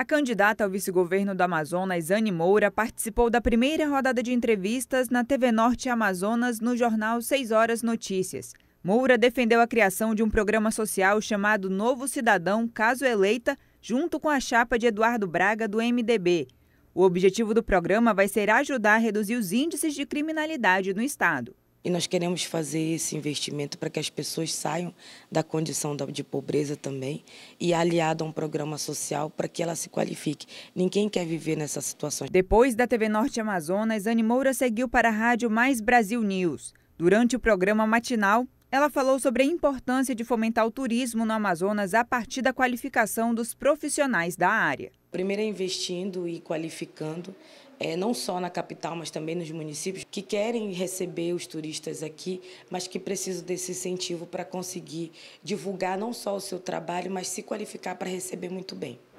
A candidata ao vice-governo do Amazonas, Anne Moura, participou da primeira rodada de entrevistas na TV Norte Amazonas no jornal 6 Horas Notícias. Moura defendeu a criação de um programa social chamado Novo Cidadão, caso eleita, junto com a chapa de Eduardo Braga, do MDB. O objetivo do programa vai ser ajudar a reduzir os índices de criminalidade no estado. E nós queremos fazer esse investimento para que as pessoas saiam da condição de pobreza também e aliado a um programa social para que ela se qualifique. Ninguém quer viver nessa situação. Depois da TV Norte Amazonas, Anne Moura seguiu para a rádio Mais Brasil News. Durante o programa matinal, ela falou sobre a importância de fomentar o turismo no Amazonas a partir da qualificação dos profissionais da área. Primeiro é investindo e qualificando, não só na capital, mas também nos municípios, que querem receber os turistas aqui, mas que precisam desse incentivo para conseguir divulgar não só o seu trabalho, mas se qualificar para receber muito bem.